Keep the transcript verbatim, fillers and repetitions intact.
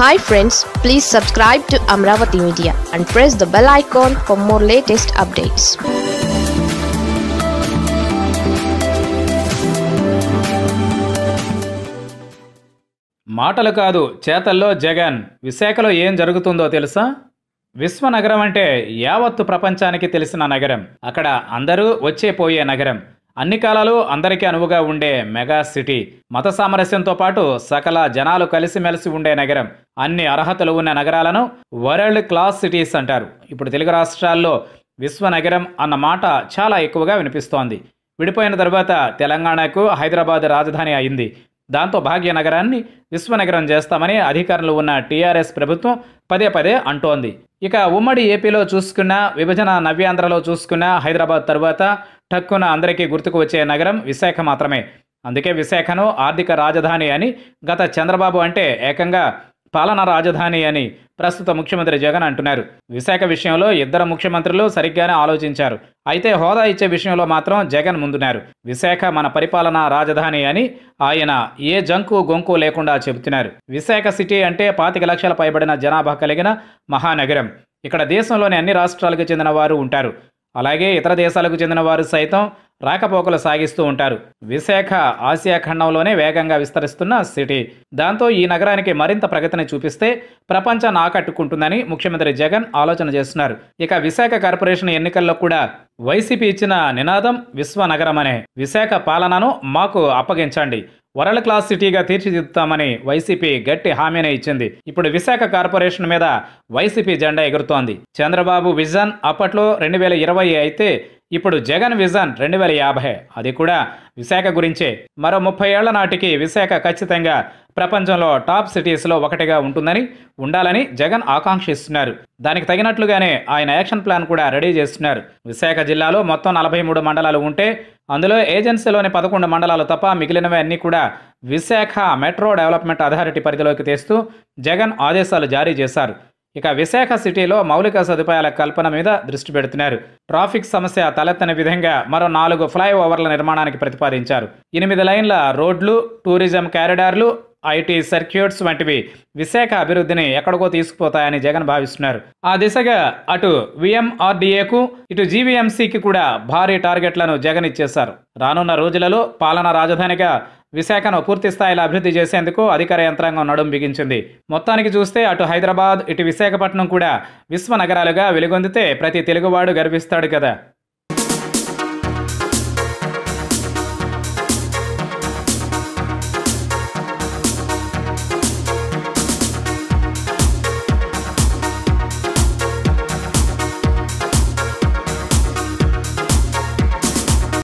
Hi friends, please subscribe to Amravati Media and press the bell icon for more latest updates. మాటలు కాదు చేతల్లో జగన్ విశాఖలో ఏం జరుగుతుందో తెలుసా? విశ్వ నగరం అంటే యావత్తు ప్రపంచానికి తెలిసిన నగరం. అక్కడ అందరూ వచ్చే పోయే నగరం. అన్ని కాలాలు అందరికీ అనువుగా ఉండే మెగా సిటీ. మత సామరస్యంతో పాటు సకల జనాలు కలిసిమెలిసి ఉండే నగరం. అన్ని అర్హతలు ఉన్న నగరాలను వరల్డ్ క్లాస్ సిటీస్ అంటారు. ఇప్పుడు తెలుగు రాష్ట్రాల్లో విశ్వనగరం అన్న మాట చాలా ఎక్కువగా వినిపిస్తోంది. విడిపోయిన తర్వాత తెలంగాణకు హైదరాబాద్ రాజధాని అయింది. దాంతో భాగ్యనగరాన్ని విశ్వనగరం చేస్తామని అధికారంలో ఉన్న టీఆర్ఎస్ ప్రభుత్వం పదే పదే అంటోంది. ఇక ఉమ్మడి ఏపీలో చూసుకున్నా, విభజన నవ్యాంధ్రలో చూసుకున్నా, హైదరాబాద్ తర్వాత టక్కున అందరికీ గుర్తుకు వచ్చే నగరం విశాఖ మాత్రమే. అందుకే విశాఖను ఆర్థిక రాజధాని అని, గత చంద్రబాబు అంటే ఏకంగా పాలనా రాజధాని అని ప్రస్తుత ముఖ్యమంత్రి జగన్ అంటున్నారు. విశాఖ విషయంలో ఇద్దరు ముఖ్యమంత్రులు సరిగ్గానే ఆలోచించారు. అయితే హోదా ఇచ్చే విషయంలో మాత్రం జగన్ ముందున్నారు. విశాఖ మన పరిపాలనా రాజధాని అని ఆయన ఏ జంకు గొంకు లేకుండా చెబుతున్నారు. విశాఖ సిటీ అంటే పాతిక లక్షల పైబడిన జనాభా కలిగిన మహానగరం. ఇక్కడ దేశంలోని అన్ని రాష్ట్రాలకు చెందిన వారు ఉంటారు. అలాగే ఇతర దేశాలకు చెందిన వారు సైతం రాకపోకలు సాగిస్తూ ఉంటారు. విశాఖ ఆసియా ఖండంలోనే వేగంగా విస్తరిస్తున్న సిటీ. దాంతో ఈ నగరానికి మరింత ప్రగతిని చూపిస్తే ప్రపంచాన్ని ఆకట్టుకుంటుందని ముఖ్యమంత్రి జగన్ ఆలోచన చేస్తున్నారు. ఇక విశాఖ కార్పొరేషన్ ఎన్నికల్లో కూడా వైసీపీ ఇచ్చిన నినాదం విశ్వనగరం అనే. విశాఖ పాలనను మాకు అప్పగించండి, వరల్డ్ క్లాస్ సిటీగా తీర్చిదిద్దుతామని వైసీపీ గట్టి హామీనే ఇచ్చింది. ఇప్పుడు విశాఖ కార్పొరేషన్ మీద వైసీపీ జెండా ఎగురుతోంది. చంద్రబాబు విజన్ అప్పట్లో రెండు వేల ఇరవై అయితే ఇప్పుడు జగన్ విజన్ రెండు వేల యాభై, అది కూడా విశాఖ గురించే. మరో ముప్పై ఏళ్ల నాటికి విశాఖ ఖచ్చితంగా ప్రపంచంలో టాప్ సిటీస్లో ఒకటిగా ఉంటుందని, ఉండాలని జగన్ ఆకాంక్షిస్తున్నారు. దానికి తగినట్లుగానే ఆయన యాక్షన్ ప్లాన్ కూడా రెడీ చేస్తున్నారు. విశాఖ జిల్లాలో మొత్తం నలభై మూడు మండలాలు ఉంటే అందులో ఏజెన్సీలోని పదకొండు మండలాలు తప్ప మిగిలినవి అన్నీ కూడా విశాఖ మెట్రో డెవలప్మెంట్ అథారిటీ పరిధిలోకి తెస్తూ జగన్ ఆదేశాలు జారీ చేశారు. ఇక విశాఖ సిటీలో మౌలిక సదుపాయాల కల్పన మీద దృష్టి పెడుతున్నారు. ట్రాఫిక్ సమస్య తలెత్తని విధంగా మరో నాలుగు ఫ్లైఓవర్ల నిర్మాణానికి ప్రతిపాదించారు. ఎనిమిది లైన్ల రోడ్లు, టూరిజం కారిడార్లు, ఐటీ సర్క్యూట్స్ వంటివి విశాఖ అభివృద్ధిని ఎక్కడికో తీసుకుపోతాయని జగన్ భావిస్తున్నారు. ఆ దిశగా అటు విఎంఆర్డీఏకు ఇటు జీవీఎంసీకి కూడా భారీ టార్గెట్లను జగన్ ఇచ్చేశారు. రానున్న రోజులలో పాలనా రాజధానిగా విశాఖను పూర్తి స్థాయిలో అభివృద్ధి చేసేందుకు అధికార యంత్రాంగం నడుం బిగించింది. మొత్తానికి చూస్తే అటు హైదరాబాద్, ఇటు విశాఖపట్నం కూడా విశ్వనగరాలుగా వెలుగొందితే ప్రతి తెలుగువాడు గర్విస్తాడు కదా.